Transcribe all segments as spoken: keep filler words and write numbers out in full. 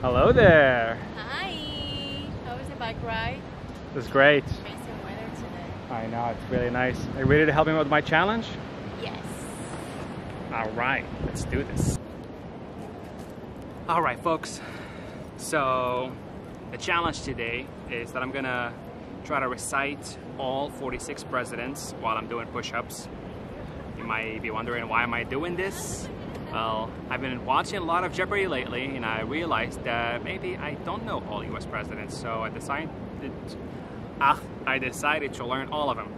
Hello there. Hi. How was the bike ride? It was great. Amazing weather today. I know, it's really nice. Are you ready to help me with my challenge? Yes. All right, let's do this. All right, folks. So the challenge today is that I'm gonna try to recite all forty-six presidents while I'm doing push-ups. You might be wondering, why am I doing this? Well, I've been watching a lot of Jeopardy lately, and I realized that maybe I don't know all U S presidents, so I decided, ah, I decided to learn all of them.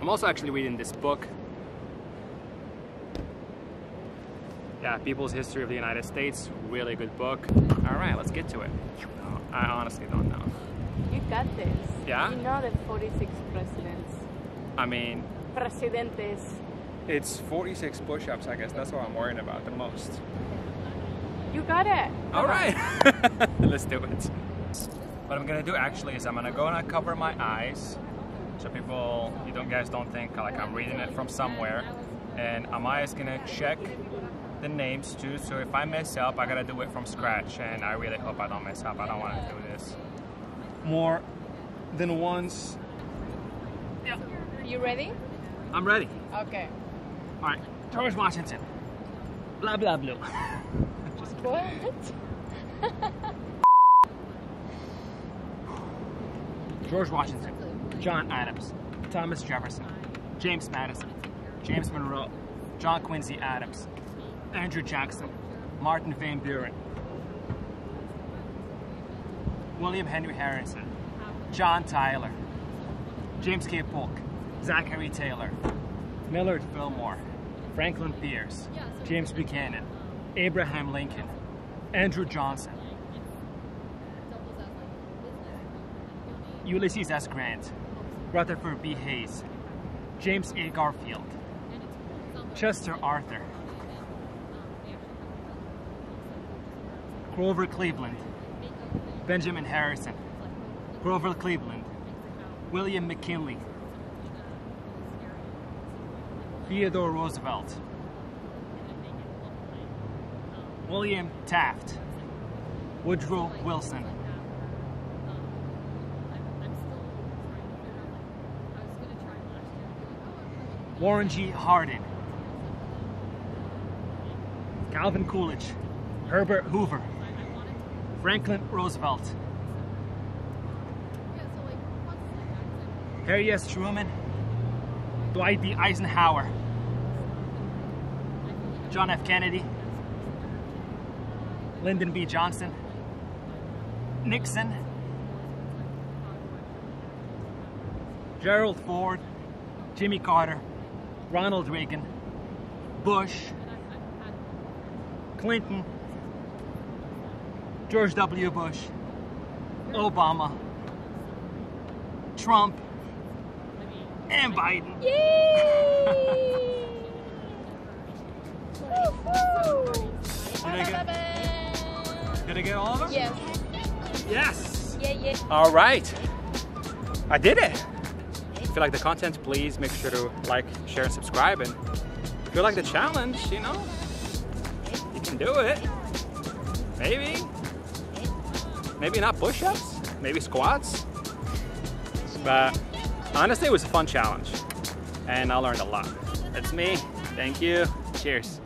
I'm also actually reading this book, yeah, People's History of the United States, really good book. All right, let's get to it. No, I honestly don't know. You got this. Yeah? You know the forty-six presidents. I mean... Presidentes. It's forty-six push-ups, I guess. That's what I'm worrying about the most. You got it. All right. Let's do it. What I'm going to do actually is I'm going to go and I cover my eyes. So people, you don't, guys don't think like I'm reading it from somewhere. And am I just going to check the names too. So if I mess up, I got to do it from scratch. And I really hope I don't mess up. I don't want to do this more than once. Yeah. You ready? I'm ready. Okay. All right, George Washington. Blah blah blah. Just kidding. What? George Washington, John Adams, Thomas Jefferson, James Madison, James Monroe, John Quincy Adams, Andrew Jackson, Martin Van Buren, William Henry Harrison, John Tyler, James K. Polk, Zachary Taylor, Millard Fillmore, Franklin Pierce, James Buchanan, Abraham Lincoln, Andrew Johnson, Ulysses S. Grant, Rutherford B. Hayes, James A. Garfield, Chester Arthur, Grover Cleveland, Benjamin Harrison, Grover Cleveland, William McKinley, Theodore Roosevelt, William Taft, Woodrow Wilson, Warren G. Harding, Calvin Coolidge, Herbert Hoover, Franklin Roosevelt, Harry S. Truman, Dwight D. Eisenhower, John F. Kennedy, Lyndon B. Johnson, Nixon, Gerald Ford, Jimmy Carter, Ronald Reagan, Bush, Clinton, George W. Bush, Obama, Trump, and Biden. Yay! Did I get, did I get all of them? Yes. Yes. Yeah, yeah. All right. I did it. If you like the content, please make sure to like, share, and subscribe. And if you like the challenge, you know, you can do it. Maybe. Maybe not push-ups. Maybe squats. But honestly, it was a fun challenge, and I learned a lot. That's me. Thank you. Cheers.